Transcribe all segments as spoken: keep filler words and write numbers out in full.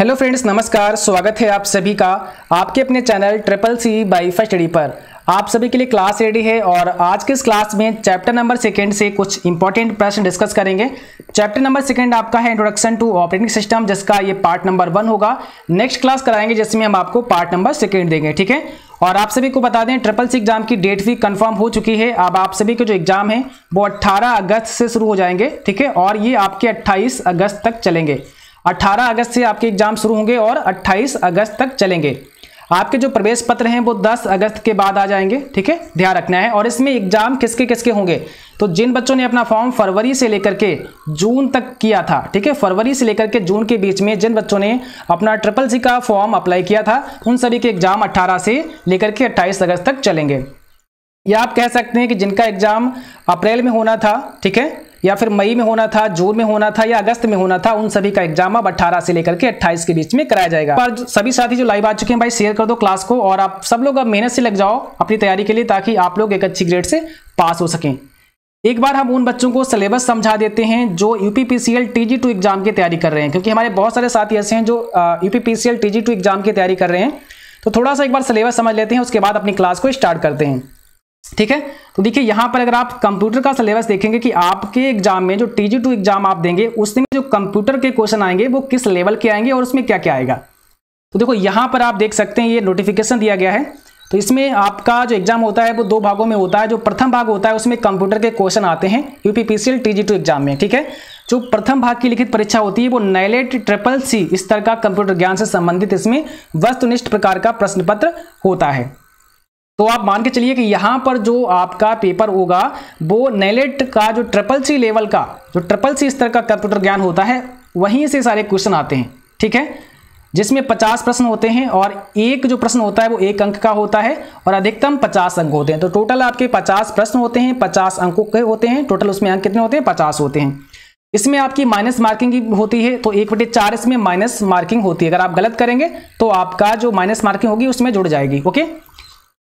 Hello friends, नमस्कार। स्वागत है आप सभी का आपके अपने channel triple C by first study पर। आप सभी के लिए क्लास रेडी है और आज के इस क्लास में चैप्टर नंबर सेकंड से कुछ इंपॉर्टेंट प्रश्न डिस्कस करेंगे। चैप्टर नंबर सेकंड आपका है इंट्रोडक्शन टू ऑपरेटिंग सिस्टम, जिसका ये पार्ट नंबर वन होगा। नेक्स्ट क्लास कराएंगे जिसमें हम आपको पार्ट नंबर सेकंड देंगे, ठीक है। और आप सभी को बता दें ट्रिपल सी एग्जाम की डेट भी कंफर्म हो चुकी है। अब आप सभी के जो एग्जाम है वो अट्ठारह अगस्त से शुरू हो जाएंगे, ठीक है। और ये आपके अट्ठाईस अगस्त तक चलेंगे। अट्ठारह अगस्त से आपके एग्जाम शुरू होंगे और अट्ठाईस अगस्त तक चलेंगे। आपके जो प्रवेश पत्र हैं वो दस अगस्त के बाद आ जाएंगे, ठीक है, ध्यान रखना है। और इसमें एग्जाम किसके किसके होंगे, तो जिन बच्चों ने अपना फॉर्म फरवरी से लेकर के जून तक किया था, ठीक है, फरवरी से लेकर के जून के बीच में जिन बच्चों ने अपना ट्रिपल सी का फॉर्म अप्लाई किया था, उन सभी के एग्जाम अट्ठारह से लेकर के अट्ठाईस अगस्त तक चलेंगे। या आप कह सकते हैं कि जिनका एग्जाम अप्रैल में होना था, ठीक है, या फिर मई में होना था, जून में होना था या अगस्त में होना था, उन सभी का एग्जाम अब अट्ठारह से लेकर के अट्ठाईस के बीच में कराया जाएगा। पर सभी साथी जो लाइव आ चुके हैं भाई, शेयर कर दो क्लास को और आप सब लोग अब मेहनत से लग जाओ अपनी तैयारी के लिए, ताकि आप लोग एक अच्छी ग्रेड से पास हो सकें। एक बार हम उन बच्चों को सिलेबस समझा देते हैं जो यूपीपीसीएल टीजी टू एग्जाम की तैयारी कर रहे हैं, क्योंकि हमारे बहुत सारे साथी ऐसे हैं जो यूपीपीसीएल टीजी टू एग्जाम की तैयारी कर रहे हैं। तो थोड़ा सा एक बार सिलेबस समझ लेते हैं, उसके बाद अपनी क्लास को स्टार्ट करते हैं, ठीक है। तो देखिए यहाँ पर अगर आप कंप्यूटर का सिलेबस देखेंगे कि आपके एग्जाम में जो टीजी टू एग्जाम आप देंगे उसमें जो कंप्यूटर के क्वेश्चन आएंगे वो किस लेवल के आएंगे और उसमें क्या क्या आएगा। तो देखो यहाँ पर आप देख सकते हैं ये नोटिफिकेशन दिया गया है। तो इसमें आपका जो एग्जाम होता है वो दो भागों में होता है। जो प्रथम भाग होता है उसमें कंप्यूटर के क्वेश्चन आते हैं यूपीपीसीएल टीजी टू एग्जाम में, ठीक है। जो प्रथम भाग की लिखित परीक्षा होती है वो नेलेट ट्रिपल सी इस तरह का कंप्यूटर ज्ञान से संबंधित इसमें वस्तुनिष्ठ प्रकार का प्रश्न पत्र होता है। तो आप मान के चलिए कि यहाँ पर जो आपका पेपर होगा वो नेलेट का जो ट्रिपल सी लेवल का जो ट्रिपल सी स्तर का कंप्यूटर ज्ञान होता है वहीं से सारे क्वेश्चन आते हैं, ठीक है, जिसमें पचास प्रश्न होते हैं और एक जो प्रश्न होता है वो एक अंक का होता है और अधिकतम पचास अंक होते हैं। तो टोटल आपके पचास प्रश्न होते हैं, पचास अंकों के होते हैं। टोटल उसमें अंक कितने होते हैं, पचास होते हैं। इसमें आपकी माइनस मार्किंग होती है, तो एक बटे चार इसमें माइनस मार्किंग होती है। अगर आप गलत करेंगे तो आपका जो माइनस मार्किंग होगी उसमें जुड़ जाएगी, ओके।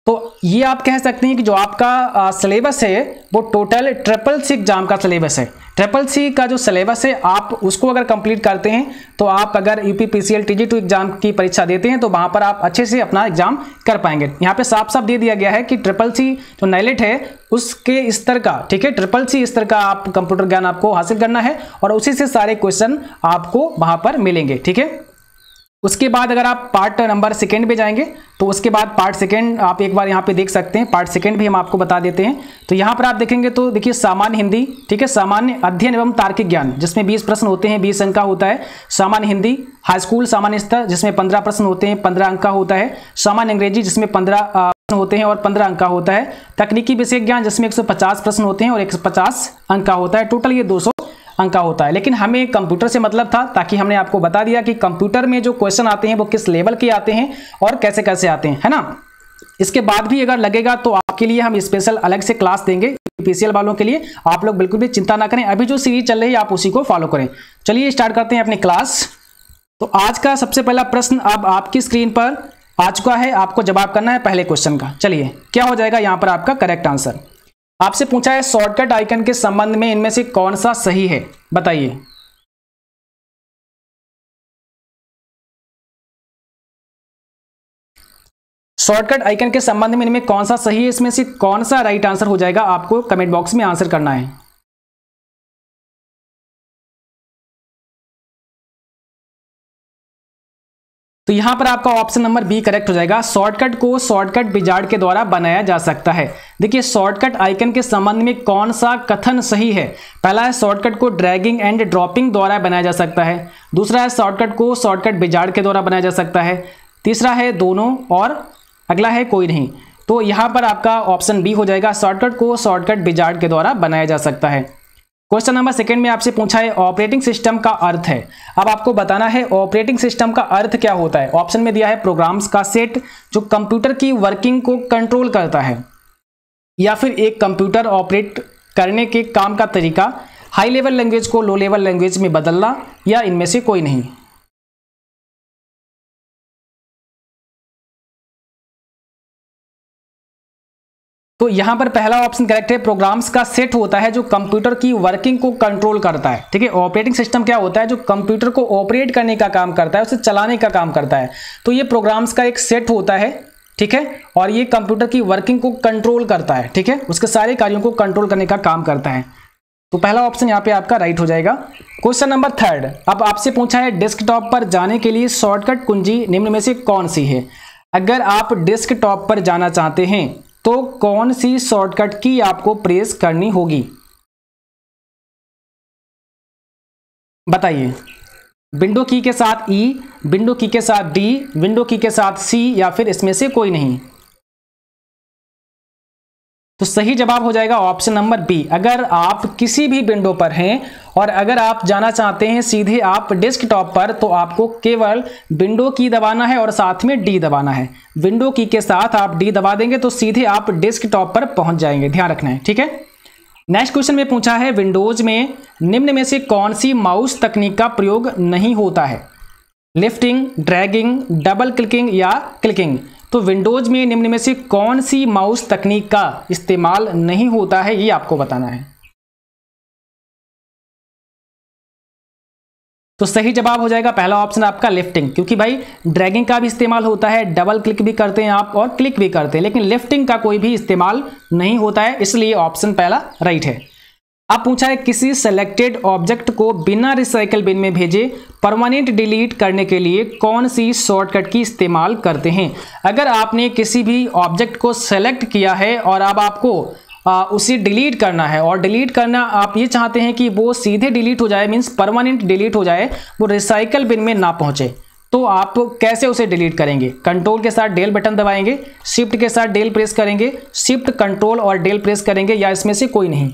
तो ये आप कह सकते हैं कि जो आपका सिलेबस है वो टोटल ट्रिपल सी एग्जाम का सिलेबस है। ट्रिपल सी का जो सिलेबस है आप उसको अगर कंप्लीट करते हैं तो आप अगर यूपीपीसीएल टीजी टू एग्जाम की परीक्षा देते हैं तो वहां पर आप अच्छे से अपना एग्जाम कर पाएंगे। यहाँ पे साफ साफ दे दिया गया है कि ट्रिपल सी जो नेलेट है उसके स्तर का, ठीक है, ट्रिपल सी स्तर का आप कंप्यूटर ज्ञान आपको हासिल करना है और उसी से सारे क्वेश्चन आपको वहां पर मिलेंगे, ठीक है। उसके बाद अगर आप पार्ट नंबर सेकेंड पे जाएंगे तो उसके बाद पार्ट सेकेंड आप एक बार यहाँ पे देख सकते हैं। पार्ट सेकेंड भी हम आपको बता देते हैं। तो यहाँ पर आप देखेंगे तो देखिए सामान्य हिंदी, ठीक है, सामान्य अध्ययन एवं तार्किक ज्ञान जिसमें बीस प्रश्न होते हैं, बीस अंक का होता है। सामान्य हिंदी हाई स्कूल सामान्य स्तर जिसमें पंद्रह प्रश्न होते हैं, पंद्रह अंक का होता है। सामान्य अंग्रेजी जिसमें पंद्रह प्रश्न होते हैं और पंद्रह अंक का होता है। तकनीकी विषय ज्ञान जिसमें एक सौ पचास प्रश्न होते हैं और एक सौ पचास अंक का होता है। टोटल ये दो सौ अंक का होता है। लेकिन हमें कंप्यूटर से मतलब था, ताकि हमने आपको बता दिया कि कंप्यूटर में जो क्वेश्चन आते हैं वो किस लेवल के आते हैं और कैसे कैसे आते हैं, है ना। इसके बाद भी अगर लगेगा तो आपके लिए हम स्पेशल अलग से क्लास देंगे पीसीएल वालों के लिए। आप लोग बिल्कुल भी चिंता ना करें, अभी जो सीरीज चल रही है आप उसी को फॉलो करें। चलिए स्टार्ट करते हैं अपनी क्लास। तो आज का सबसे पहला प्रश्न अब आपकी स्क्रीन पर आ चुका है, आपको जवाब करना है पहले क्वेश्चन का। चलिए क्या हो जाएगा यहाँ पर आपका करेक्ट आंसर। आपसे पूछा है शॉर्टकट आइकन के संबंध में इनमें से कौन सा सही है, बताइए। शॉर्टकट आइकन के संबंध में इनमें कौन सा सही है, इसमें से कौन सा राइट आंसर हो जाएगा, आपको कमेंट बॉक्स में आंसर करना है। तो यहां पर आपका ऑप्शन नंबर बी करेक्ट हो जाएगा। शॉर्टकट को शॉर्टकट विजार्ड के द्वारा बनाया जा सकता है। देखिए शॉर्टकट आइकन के संबंध में कौन सा कथन सही है। पहला है शॉर्टकट को ड्रैगिंग एंड ड्रॉपिंग द्वारा बनाया जा सकता है। दूसरा है शॉर्टकट को शॉर्टकट विजार्ड के द्वारा बनाया जा सकता है। तीसरा है दोनों और अगला है कोई नहीं। तो यहाँ पर आपका ऑप्शन बी हो जाएगा, शॉर्टकट को शॉर्टकट विजार्ड के द्वारा बनाया जा सकता है। क्वेश्चन नंबर सेकंड में आपसे पूछा है ऑपरेटिंग सिस्टम का अर्थ है। अब आपको बताना है ऑपरेटिंग सिस्टम का अर्थ क्या होता है। ऑप्शन में दिया है प्रोग्राम्स का सेट जो कंप्यूटर की वर्किंग को कंट्रोल करता है, या फिर एक कंप्यूटर ऑपरेट करने के काम का तरीका, हाई लेवल लैंग्वेज को लो लेवल लैंग्वेज में बदलना, या इनमें से कोई नहीं। तो यहाँ पर पहला ऑप्शन करेक्ट है। प्रोग्राम्स का सेट होता है जो कंप्यूटर की वर्किंग को कंट्रोल करता है। ठीक है, ऑपरेटिंग सिस्टम क्या होता है? जो कंप्यूटर को ऑपरेट करने का काम करता है, उसे चलाने का काम करता है। तो ये प्रोग्राम्स का एक सेट होता है, ठीक है, और ये कंप्यूटर की वर्किंग को कंट्रोल करता है। ठीक है, उसके सारे कार्यों को कंट्रोल करने का काम करता है। तो पहला ऑप्शन यहाँ पे आपका राइट हो जाएगा। क्वेश्चन नंबर थर्ड, अब आपसे पूछा है डेस्कटॉप पर जाने के लिए शॉर्टकट कुंजी निम्न में से कौन सी है। अगर आप डेस्कटॉप पर जाना चाहते हैं तो कौन सी शॉर्टकट की आपको प्रेस करनी होगी, बताइए। विंडो की के साथ ई, विंडो की के साथ डी, विंडो की के साथ सी, या फिर इसमें से कोई नहीं। तो सही जवाब हो जाएगा ऑप्शन नंबर बी। अगर आप किसी भी विंडो पर हैं और अगर आप जाना चाहते हैं सीधे आप डेस्कटॉप पर, तो आपको केवल विंडो की दबाना है और साथ में डी दबाना है। विंडो की के साथ आप डी दबा देंगे तो सीधे आप डेस्कटॉप पर पहुंच जाएंगे, ध्यान रखना है। ठीक है, नेक्स्ट क्वेश्चन में पूछा है विंडोज में निम्न में से कौन सी माउस तकनीक का प्रयोग नहीं होता है। लिफ्टिंग, ड्रैगिंग, डबल क्लिकिंग या क्लिकिंग। तो विंडोज में निम्न में से कौन सी माउस तकनीक का इस्तेमाल नहीं होता है, ये आपको बताना है। तो सही जवाब हो जाएगा पहला ऑप्शन आपका लिफ्टिंग, क्योंकि भाई ड्रैगिंग का भी इस्तेमाल होता है, डबल क्लिक भी करते हैं आप और क्लिक भी करते हैं, लेकिन लिफ्टिंग का कोई भी इस्तेमाल नहीं होता है, इसलिए ऑप्शन पहला राइट है। अब पूछा है किसी सेलेक्टेड ऑब्जेक्ट को बिना रिसाइकल बिन में भेजे परमानेंट डिलीट करने के लिए कौन सी शॉर्टकट की इस्तेमाल करते हैं। अगर आपने किसी भी ऑब्जेक्ट को सेलेक्ट किया है और अब आपको आ, उसे डिलीट करना है और डिलीट करना आप ये चाहते हैं कि वो सीधे डिलीट हो जाए, मीन्स परमानेंट डिलीट हो जाए, वो रिसाइकल बिन में ना पहुँचे, तो आप कैसे उसे डिलीट करेंगे। कंट्रोल के साथ डेल बटन दबाएंगे, शिफ्ट के साथ डेल प्रेस करेंगे, शिफ्ट कंट्रोल और डेल प्रेस करेंगे, या इसमें से कोई नहीं।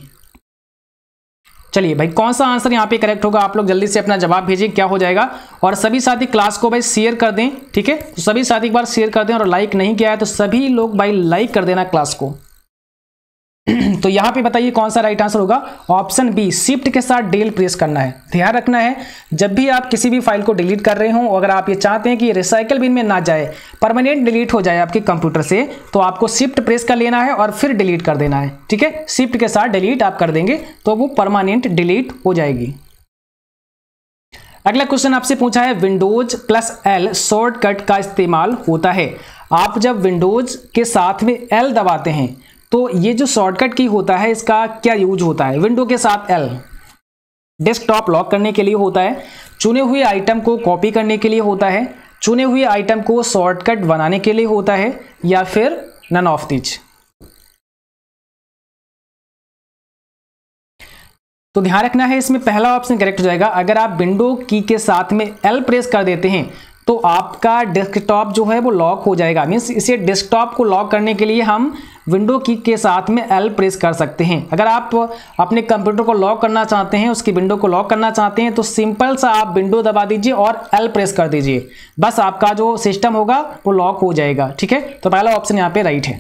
चलिए भाई, कौन सा आंसर यहाँ पे करेक्ट होगा, आप लोग जल्दी से अपना जवाब भेजिए क्या हो जाएगा। और सभी साथी क्लास को भाई शेयर कर दें, ठीक है, तो सभी साथी एक बार शेयर कर दें, और लाइक नहीं किया है तो सभी लोग भाई लाइक कर देना क्लास को। तो यहाँ पे बताइए कौन सा राइट आंसर होगा, ऑप्शन बी, शिफ्ट के साथ डेल प्रेस करना है। ध्यान रखना है जब भी आप किसी भी फाइल को डिलीट कर रहे हो, अगर आप ये चाहते हैं कि रिसाइकल बिन में ना जाए, परमानेंट डिलीट हो जाए आपके कंप्यूटर से, तो आपको शिफ्ट प्रेस कर लेना है और फिर डिलीट कर देना है। ठीक है, शिफ्ट के साथ डिलीट आप कर देंगे तो वो परमानेंट डिलीट हो जाएगी। अगला क्वेश्चन आपसे पूछा है विंडोज प्लस एल शॉर्टकट का इस्तेमाल होता है। आप जब विंडोज के साथ में एल दबाते हैं तो ये जो शॉर्टकट की होता है इसका क्या यूज होता है। विंडो के साथ एल डेस्कटॉप लॉक करने के लिए होता है, चुने हुए आइटम को कॉपी करने के लिए होता है, चुने हुए आइटम को शॉर्टकट बनाने के लिए होता है, या फिर नन ऑफ दीज। तो ध्यान रखना है इसमें पहला ऑप्शन करेक्ट हो जाएगा। अगर आप विंडो की के साथ में एल प्रेस कर देते हैं तो आपका डेस्कटॉप जो है वो लॉक हो जाएगा, मीन्स इसे डेस्कटॉप को लॉक करने के लिए हम विंडो की के साथ में एल प्रेस कर सकते हैं। अगर आप अपने कंप्यूटर को लॉक करना चाहते हैं, उसकी विंडो को लॉक करना चाहते हैं, तो सिंपल सा आप विंडो दबा दीजिए और एल प्रेस कर दीजिए, बस आपका जो सिस्टम होगा वो लॉक हो जाएगा। ठीक है, तो पहला ऑप्शन यहाँ पे राइट है।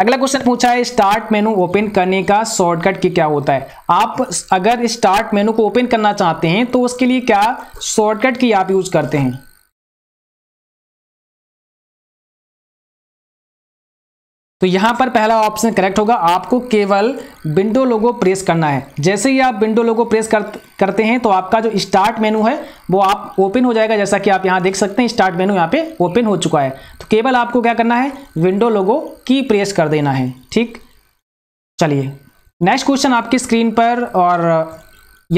अगला क्वेश्चन पूछा है स्टार्ट मेनू ओपन करने का शॉर्टकट की क्या होता है। आप अगर स्टार्ट मेनू को ओपन करना चाहते हैं तो उसके लिए क्या शॉर्टकट की आप यूज करते हैं। तो यहाँ पर पहला ऑप्शन करेक्ट होगा, आपको केवल विंडो लोगो प्रेस करना है। जैसे ही आप विंडो लोगो प्रेस कर, करते हैं तो आपका जो स्टार्ट मेनू है वो आप ओपन हो जाएगा। जैसा कि आप यहाँ देख सकते हैं स्टार्ट मेनू यहाँ पे ओपन हो चुका है। तो केवल आपको क्या करना है, विंडो लोगो की प्रेस कर देना है। ठीक, चलिए नेक्स्ट क्वेश्चन आपकी स्क्रीन पर, और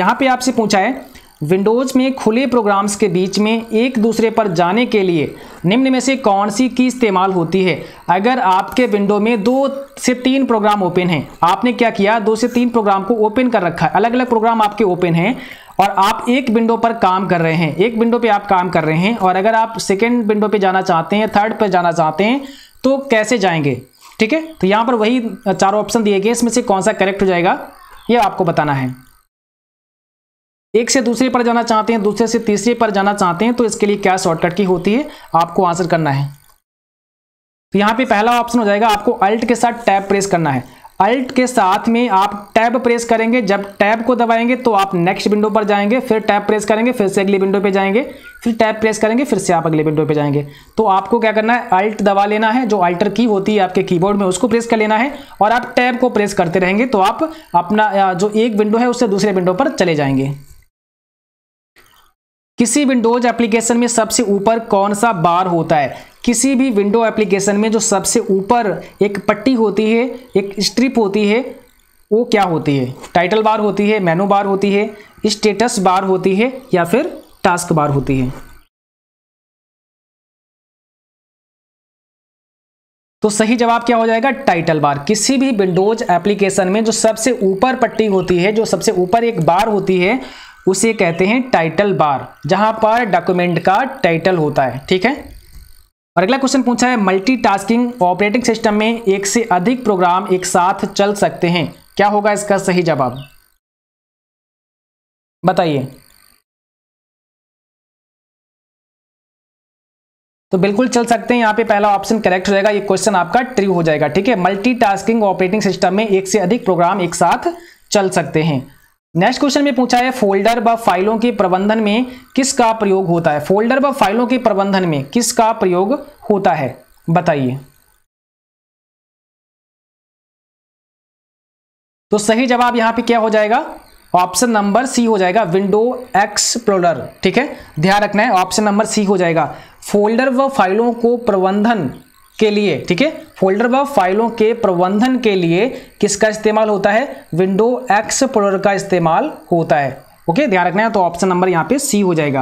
यहाँ पर आपसे पूछा है विंडोज में खुले प्रोग्राम्स के बीच में एक दूसरे पर जाने के लिए निम्न में से कौन सी की इस्तेमाल होती है। अगर आपके विंडो में दो से तीन प्रोग्राम ओपन हैं, आपने क्या किया, दो से तीन प्रोग्राम को ओपन कर रखा है, अलग अलग प्रोग्राम आपके ओपन हैं और आप एक विंडो पर काम कर रहे हैं, एक विंडो पे आप काम कर रहे हैं, और अगर आप सेकेंड विंडो पर जाना चाहते हैं, थर्ड पर जाना चाहते हैं, तो कैसे जाएंगे। ठीक है, तो यहाँ पर वही चारों ऑप्शन दिए गए, इसमें से कौन सा करेक्ट हो जाएगा ये आपको बताना है। एक से दूसरे पर जाना चाहते हैं, दूसरे से तीसरे पर जाना चाहते हैं, तो इसके लिए क्या शॉर्टकट की होती है आपको आंसर करना है। तो यहाँ पे पहला ऑप्शन हो जाएगा, आपको अल्ट के साथ टैब प्रेस करना है। अल्ट के साथ में आप टैब प्रेस करेंगे, जब टैब को दबाएंगे तो आप नेक्स्ट विंडो पर जाएंगे, फिर टैब प्रेस करेंगे, फिर से अगली विंडो पे जाएंगे, फिर टैब प्रेस करेंगे, फिर से आप अगली विंडो पे जाएंगे। तो आपको क्या करना है, अल्ट दबा लेना है, जो अल्टर की होती है आपके कीबोर्ड में उसको प्रेस कर लेना है और आप टैब को प्रेस करते रहेंगे तो आप अपना जो एक विंडो है उससे दूसरे विंडो पर चले जाएंगे। किसी विंडोज एप्लीकेशन में सबसे ऊपर कौन सा बार होता है? किसी भी विंडो एप्लीकेशन में जो सबसे ऊपर एक पट्टी होती है, एक स्ट्रिप होती है, वो क्या होती है? टाइटल बार होती है, मेनू बार होती है, स्टेटस बार होती है या फिर टास्क बार होती है? तो सही जवाब क्या हो जाएगा, टाइटल बार। किसी भी विंडोज एप्लीकेशन में जो सबसे ऊपर पट्टी होती है, जो सबसे ऊपर एक बार होती है, उसे कहते हैं टाइटल बार, जहां पर डॉक्यूमेंट का टाइटल होता है। ठीक है, और अगला क्वेश्चन पूछा है मल्टीटास्किंग ऑपरेटिंग सिस्टम में एक से अधिक प्रोग्राम एक साथ चल सकते हैं, क्या होगा इसका सही जवाब? बताइए। तो बिल्कुल चल सकते हैं, यहाँ पे पहला ऑप्शन करेक्ट हो जाएगा, ये क्वेश्चन आपका ट्रू हो जाएगा। ठीक है, मल्टीटास्किंग ऑपरेटिंग सिस्टम में एक से अधिक प्रोग्राम एक साथ चल सकते हैं। नेक्स्ट क्वेश्चन में पूछा है फोल्डर व फाइलों के प्रबंधन में किसका प्रयोग होता है? फोल्डर व फाइलों के प्रबंधन में किसका प्रयोग होता है, बताइए। तो सही जवाब यहां पे क्या हो जाएगा, ऑप्शन नंबर सी हो जाएगा, विंडो एक्सप्लोरर। ठीक है, ध्यान रखना है, ऑप्शन नंबर सी हो जाएगा, फोल्डर व फाइलों को प्रबंधन के लिए। ठीक है, फोल्डर व फाइलों के प्रबंधन के लिए किसका इस्तेमाल होता है? विंडो एक्सप्लोरर का इस्तेमाल होता है। ओके, ध्यान रखना है, तो ऑप्शन नंबर यहां पे सी हो जाएगा।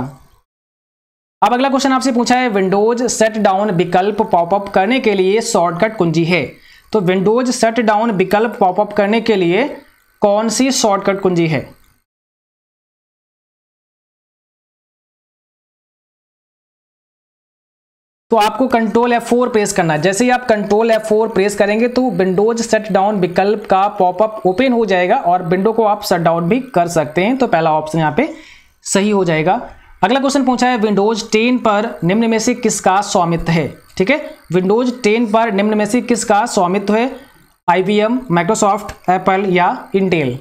अब अगला क्वेश्चन आपसे पूछा है विंडोज शट डाउन विकल्प पॉपअप करने के लिए शॉर्टकट कुंजी है। तो विंडोज शट डाउन विकल्प पॉपअप करने के लिए कौन सी शॉर्टकट कुंजी है? तो आपको कंट्रोल एफ फोर प्रेस करना है। जैसे ही आप कंट्रोल एफ फोर प्रेस करेंगे तो विंडोज शट डाउन विकल्प का पॉपअप ओपन हो जाएगा और विंडो को आप शट डाउन भी कर सकते हैं। तो पहला ऑप्शन यहाँ पे सही हो जाएगा। अगला क्वेश्चन पूछा है विंडोज टेन पर निम्न में से किसका स्वामित्व है? ठीक है, विंडोज टेन पर निम्न में से किसका स्वामित्व है? I B M, Microsoft, Apple या इंटेल?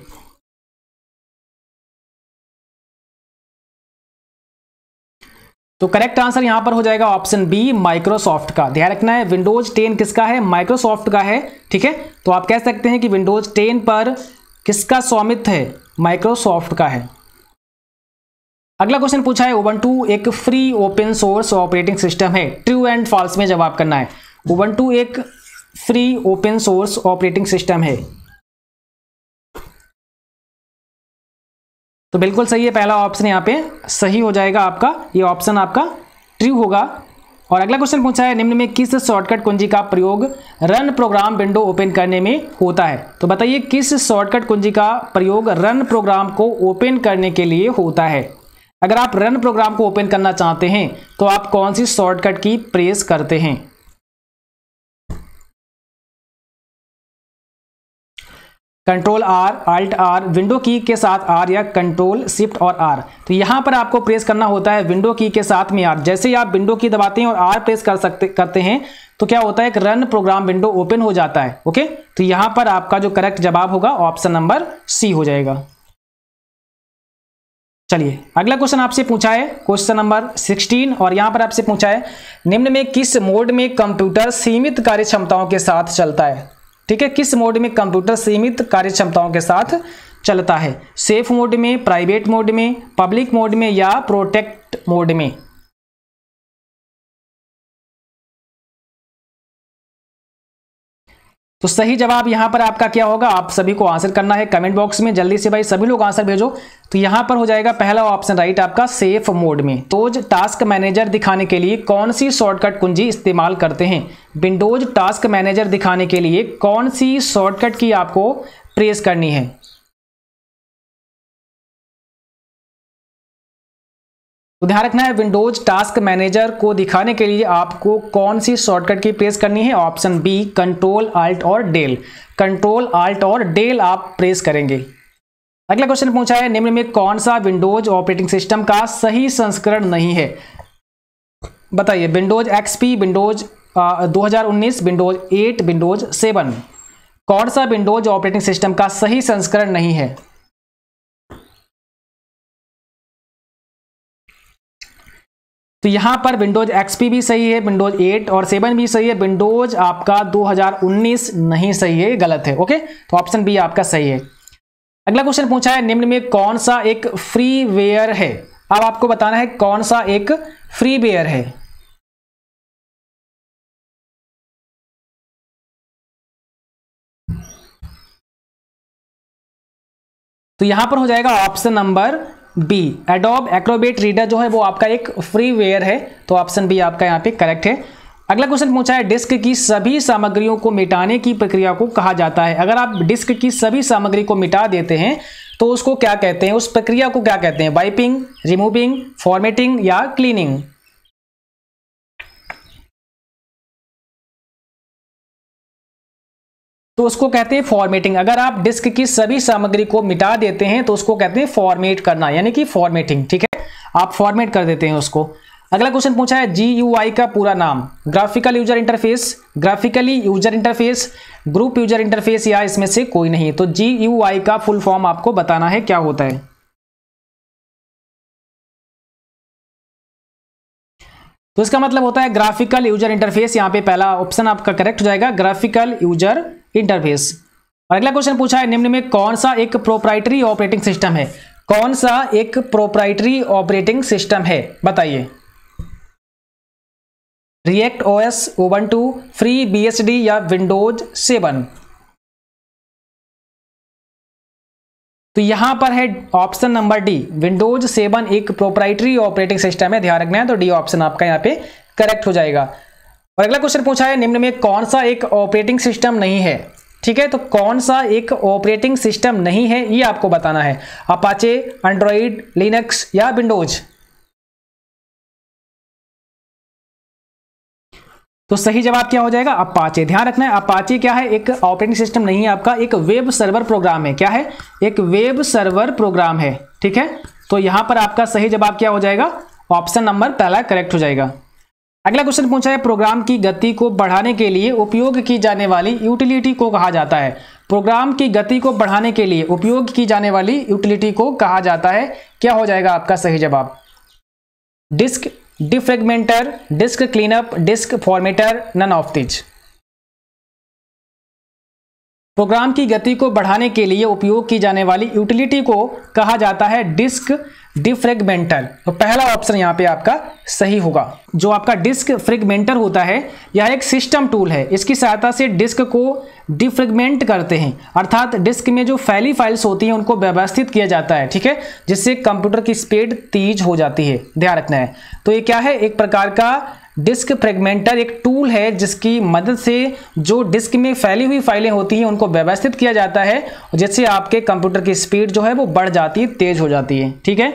तो करेक्ट आंसर यहां पर हो जाएगा ऑप्शन बी, माइक्रोसॉफ्ट का। ध्यान रखना है, विंडोज टेन किसका है? माइक्रोसॉफ्ट का है। ठीक है, तो आप कह सकते हैं कि विंडोज टेन पर किसका स्वामित्व है? माइक्रोसॉफ्ट का है। अगला क्वेश्चन पूछा है उबंटू एक free open source operating system है, ट्रू एंड फॉल्स में जवाब करना है। उबंटू एक free open source operating system है, तो बिल्कुल सही है, पहला ऑप्शन यहाँ पे सही हो जाएगा आपका, ये ऑप्शन आपका ट्रू होगा। और अगला क्वेश्चन पूछा है निम्न में किस शॉर्टकट कुंजी का प्रयोग रन प्रोग्राम विंडो ओपन करने में होता है? तो बताइए किस शॉर्टकट कुंजी का प्रयोग रन प्रोग्राम को ओपन करने के लिए होता है? अगर आप रन प्रोग्राम को ओपन करना चाहते हैं तो आप कौन सी शॉर्टकट की प्रेस करते हैं? Control R, alt R, window key के साथ आर या कंट्रोल शिफ्ट और आर। तो यहाँ पर आपको प्रेस करना होता है विंडो की के साथ में आर। जैसे ही आप विंडो की दबाते हैं और आर प्रेस कर सकते करते हैं तो क्या होता है, एक रन प्रोग्राम विंडो ओपन हो जाता है। ओके, तो यहाँ पर आपका जो करेक्ट जवाब होगा ऑप्शन नंबर सी हो जाएगा। चलिए, अगला क्वेश्चन आपसे पूछा है क्वेश्चन नंबर सिक्सटीन, और यहाँ पर आपसे पूछा है निम्न में किस मोड में कंप्यूटर सीमित कार्य क्षमताओं के साथ चलता है? ठीक है, किस मोड में कंप्यूटर सीमित कार्य क्षमताओं के साथ चलता है? सेफ मोड में, प्राइवेट मोड में, पब्लिक मोड में या प्रोटेक्ट मोड में? तो सही जवाब यहां पर आपका क्या होगा, आप सभी को आंसर करना है कमेंट बॉक्स में, जल्दी से भाई सभी लोग आंसर भेजो। तो यहां पर हो जाएगा पहला ऑप्शन राइट आपका, सेफ मोड में। तो टास्क मैनेजर दिखाने के लिए कौन सी शॉर्टकट कुंजी इस्तेमाल करते हैं? विंडोज टास्क मैनेजर दिखाने के लिए कौन सी शॉर्टकट की आपको प्रेस करनी है? तो ध्यान रखना है, विंडोज टास्क मैनेजर को दिखाने के लिए आपको कौन सी शॉर्टकट की प्रेस करनी है? ऑप्शन बी, कंट्रोल आल्ट और डेल। कंट्रोल आल्ट और डेल आप प्रेस करेंगे। अगला क्वेश्चन पूछा है निम्न में कौन सा विंडोज ऑपरेटिंग सिस्टम का सही संस्करण नहीं है? बताइए, विंडोज एक्सपी, विंडोज दो हजार उन्नीस, विंडोज एट, विंडोज सेवन। कौन सा विंडोज ऑपरेटिंग सिस्टम का सही संस्करण नहीं है? तो यहां पर विंडोज एक्सपी भी सही है, विंडोज एट और सेवन भी सही है, विंडोज आपका दो हज़ार उन्नीस नहीं सही है, गलत है। ओके, तो ऑप्शन बी आपका सही है। अगला क्वेश्चन पूछा है निम्न में कौन सा एक फ्रीवेयर है। अब आपको बताना है कौन सा एक फ्रीवेयर है। तो यहां पर हो जाएगा option number B, Adobe Acrobat Reader जो है वो आपका एक फ्रीवेयर है, तो ऑप्शन बी आपका यहाँ पे करेक्ट है। अगला क्वेश्चन पूछा है डिस्क की सभी सामग्रियों को मिटाने की प्रक्रिया को कहा जाता है। अगर आप डिस्क की सभी सामग्री को मिटा देते हैं तो उसको क्या कहते हैं, उस प्रक्रिया को क्या कहते हैं? वाइपिंग, रिमूविंग, फॉर्मेटिंग या क्लीनिंग। तो उसको कहते हैं फॉर्मेटिंग। अगर आप डिस्क की सभी सामग्री को मिटा देते हैं तो उसको कहते हैं फॉर्मेट करना, यानी कि फॉर्मेटिंग। ठीक है, आप फॉर्मेट कर देते हैं उसको। अगला क्वेश्चन पूछा है जी यू आई का पूरा नाम, graphical user interface, graphically user interface, group user interface या इसमें से कोई नहीं। तो जी यू आई का फुल फॉर्म आपको बताना है क्या होता है। तो इसका मतलब होता है ग्राफिकल यूजर इंटरफेस, यहाँ पे पहला ऑप्शन आपका करेक्ट हो जाएगा, ग्राफिकल यूजर इंटरफेस। और अगला क्वेश्चन पूछा है निम्न में कौन सा एक प्रोप्राइटरी ऑपरेटिंग सिस्टम है। कौन सा एक प्रोप्राइटरी ऑपरेटिंग सिस्टम है, बताइए। React OS, Ubuntu, free BSD या विंडोज सेवन। तो यहां पर है option number D, Windows seven एक प्रोप्राइटरी ऑपरेटिंग सिस्टम है, ध्यान रखना है। तो डी ऑप्शन आपका यहां पे करेक्ट हो जाएगा। और अगला क्वेश्चन पूछा है निम्न में कौन सा एक ऑपरेटिंग सिस्टम नहीं है। ठीक है, तो कौन सा एक ऑपरेटिंग सिस्टम नहीं है ये आपको बताना है, अपाचे, एंड्रॉइड, लिनक्स या विंडोज। तो सही जवाब क्या हो जाएगा? अपाचे। ध्यान रखना है अपाचे क्या है, एक ऑपरेटिंग सिस्टम नहीं है आपका, एक वेब सर्वर प्रोग्राम है। क्या है? एक वेब सर्वर प्रोग्राम है। ठीक है, तो यहां पर आपका सही जवाब क्या हो जाएगा? ऑप्शन नंबर पहला करेक्ट हो जाएगा। अगला क्वेश्चन पूछा है प्रोग्राम की गति को बढ़ाने के लिए उपयोग की जाने वाली यूटिलिटी को कहा जाता है। प्रोग्राम की गति को बढ़ाने के लिए उपयोग की जाने वाली यूटिलिटी को कहा जाता है, क्या हो जाएगा आपका सही जवाब? Disk defragmenter, disk cleanup, disk formatter, none of this. Program की गति को बढ़ाने के लिए उपयोग की जाने वाली यूटिलिटी को कहा जाता है डिस्क डिफ्रेगमेंटर। तो पहला ऑप्शन यहाँ पे आपका सही होगा। जो आपका डिस्क फ्रेगमेंटर होता है, यह एक सिस्टम टूल है, इसकी सहायता से डिस्क को डिफ्रेगमेंट करते हैं, अर्थात डिस्क में जो फैली फाइल्स होती हैं उनको व्यवस्थित किया जाता है। ठीक है, जिससे कंप्यूटर की स्पीड तेज हो जाती है, ध्यान रखना है। तो ये क्या है? एक प्रकार का डिस्क फ्रेगमेंटर एक टूल है, जिसकी मदद से जो डिस्क में फैली हुई फाइलें होती हैं उनको व्यवस्थित किया जाता है, जिससे आपके कंप्यूटर की स्पीड जो है वो बढ़ जाती है, तेज हो जाती है। ठीक है,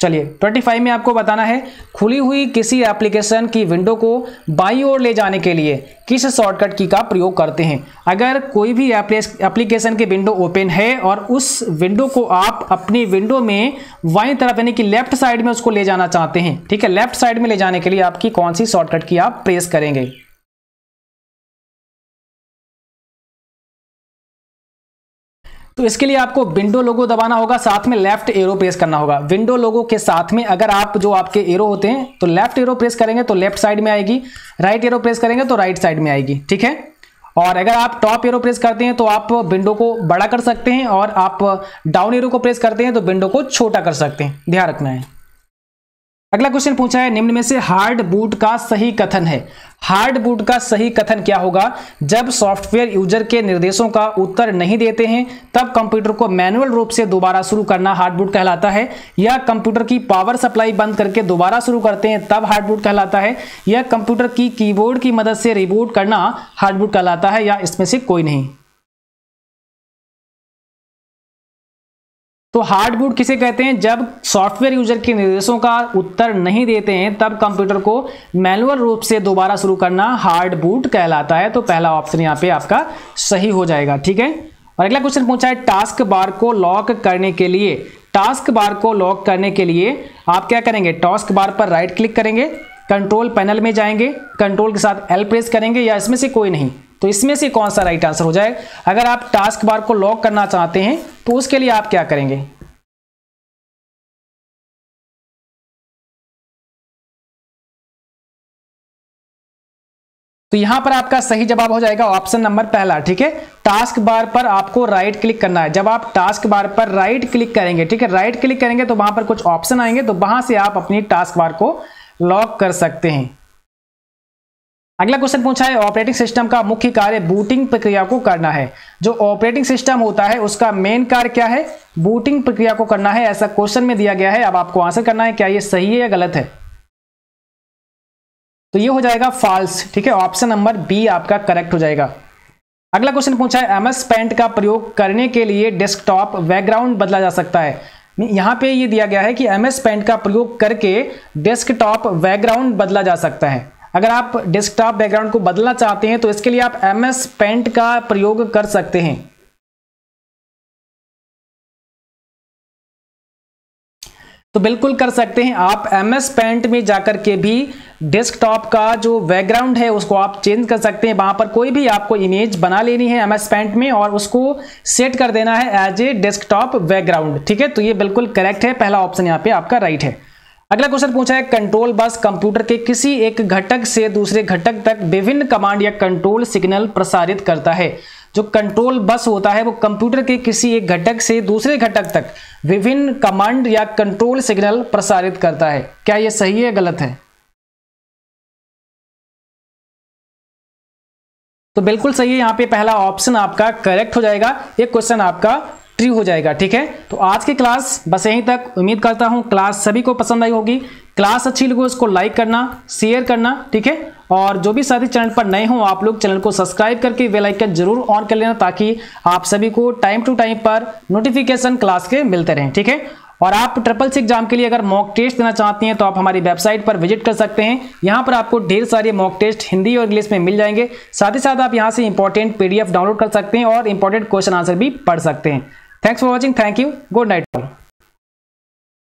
चलिए पच्चीस में आपको बताना है खुली हुई किसी एप्लीकेशन की विंडो को बाईं ओर ले जाने के लिए किस शॉर्टकट की का प्रयोग करते हैं। अगर कोई भी एप्लीकेशन की विंडो ओपन है और उस विंडो को आप अपनी विंडो में बाईं तरफ यानी कि लेफ्ट साइड में उसको ले जाना चाहते हैं, ठीक है, लेफ्ट साइड में ले जाने के लिए आपकी कौन सी शॉर्टकट की आप प्रेस करेंगे? तो इसके लिए आपको विंडो लोगो दबाना होगा, साथ में लेफ्ट एरो प्रेस करना होगा। विंडो लोगो के साथ में अगर आप जो आपके एरो होते हैं, तो लेफ्ट एरो प्रेस करेंगे तो लेफ्ट साइड में आएगी, राइट एरो प्रेस करेंगे तो राइट साइड में आएगी। ठीक है, और अगर आप टॉप एरो प्रेस करते हैं तो आप विंडो को बड़ा कर सकते हैं, और आप डाउन एरो को प्रेस करते हैं तो विंडो को छोटा कर सकते हैं, ध्यान रखना है। अगला क्वेश्चन पूछा है निम्न में से हार्ड बूट का सही कथन है। हार्ड बूट का सही कथन क्या होगा? जब सॉफ्टवेयर यूजर के निर्देशों का उत्तर नहीं देते हैं तब कंप्यूटर को मैनुअल रूप से दोबारा शुरू करना हार्ड बूट कहलाता है, या कंप्यूटर की पावर सप्लाई बंद करके दोबारा शुरू करते हैं तब हार्ड बूट कहलाता है, या कंप्यूटर की कीबोर्ड की मदद से रिबूट करना हार्ड बूट कहलाता है, या इसमें से कोई नहीं। तो हार्ड बूट किसे कहते हैं? जब सॉफ्टवेयर यूजर के निर्देशों का उत्तर नहीं देते हैं तब कंप्यूटर को मैनुअल रूप से दोबारा शुरू करना हार्ड बूट कहलाता है। तो पहला ऑप्शन यहाँ पे आपका सही हो जाएगा। ठीक है, और अगला क्वेश्चन पूछा है टास्क बार को लॉक करने के लिए। टास्क बार को लॉक करने के लिए आप क्या करेंगे? टास्क बार पर राइट क्लिक करेंगे, कंट्रोल पैनल में जाएंगे, कंट्रोल के साथ एल प्रेस करेंगे, या इसमें से कोई नहीं। तो इसमें से कौन सा राइट आंसर हो जाएगा। अगर आप टास्क बार को लॉक करना चाहते हैं तो उसके लिए आप क्या करेंगे, तो यहां पर आपका सही जवाब हो जाएगा ऑप्शन नंबर पहला। ठीक है, टास्क बार पर आपको राइट क्लिक करना है। जब आप टास्क बार पर राइट क्लिक करेंगे, ठीक है, राइट क्लिक करेंगे तो वहां पर कुछ ऑप्शन आएंगे, तो वहां से आप अपनी टास्क बार को लॉक कर सकते हैं। अगला क्वेश्चन पूछा है, ऑपरेटिंग सिस्टम का मुख्य कार्य बूटिंग प्रक्रिया को करना है। जो ऑपरेटिंग सिस्टम होता है उसका मेन कार्य क्या है, बूटिंग प्रक्रिया को करना है, ऐसा क्वेश्चन में दिया गया है। अब आपको आंसर करना है क्या ये सही है या गलत है। तो ये हो जाएगा फॉल्स। ठीक है, ऑप्शन नंबर बी आपका करेक्ट हो जाएगा। अगला क्वेश्चन पूछा है, एमएस पेंट का प्रयोग करने के लिए डेस्कटॉप बैकग्राउंड बदला जा सकता है। यहाँ पे ये दिया गया है कि एमएस पेंट का प्रयोग करके डेस्कटॉप बैकग्राउंड बदला जा सकता है। अगर आप डेस्कटॉप बैकग्राउंड को बदलना चाहते हैं तो इसके लिए आप एमएस पेंट का प्रयोग कर सकते हैं। तो बिल्कुल कर सकते हैं, आप एमएस पेंट में जाकर के भी डेस्कटॉप का जो बैकग्राउंड है उसको आप चेंज कर सकते हैं। वहां पर कोई भी आपको इमेज बना लेनी है एमएस पेंट में और उसको सेट कर देना है एज ए डेस्कटॉप बैकग्राउंड। ठीक है, तो ये बिल्कुल करेक्ट है, पहला ऑप्शन यहाँ पे आपका राइट है। अगला क्वेश्चन पूछा है, कंट्रोल बस कंप्यूटर के किसी एक घटक से दूसरे घटक तक विभिन्न कमांड या कंट्रोल सिग्नल प्रसारित करता है। जो कंट्रोल बस होता है वो कंप्यूटर के किसी एक घटक से दूसरे घटक तक विभिन्न कमांड या कंट्रोल सिग्नल प्रसारित करता है। क्या ये सही है गलत है। तो बिल्कुल सही है, यहाँ पे पहला ऑप्शन आपका करेक्ट हो जाएगा, ये क्वेश्चन आपका ट्री हो जाएगा। ठीक है, तो आज की क्लास बस यहीं तक। उम्मीद करता हूँ क्लास सभी को पसंद आई होगी। क्लास अच्छी लगी उसको लाइक करना, शेयर करना, ठीक है, और जो भी साथी चैनल पर नए हों आप लोग चैनल को सब्सक्राइब करके बेल आइकन जरूर ऑन कर लेना ताकि आप सभी को टाइम टू टाइम पर नोटिफिकेशन क्लास के मिलते रहें। ठीक है, और आप ट्रिपल सी एग्जाम के लिए अगर मॉक टेस्ट देना चाहती हैं तो आप हमारी वेबसाइट पर विजिट कर सकते हैं। यहाँ पर आपको ढेर सारे मॉक टेस्ट हिंदी और इंग्लिश में मिल जाएंगे। साथ ही साथ आप यहाँ से इंपॉर्टेंट पीडीएफ डाउनलोड कर सकते हैं और इंपॉर्टेंट क्वेश्चन आंसर भी पढ़ सकते हैं। Thanks for watching, thank you, good night all.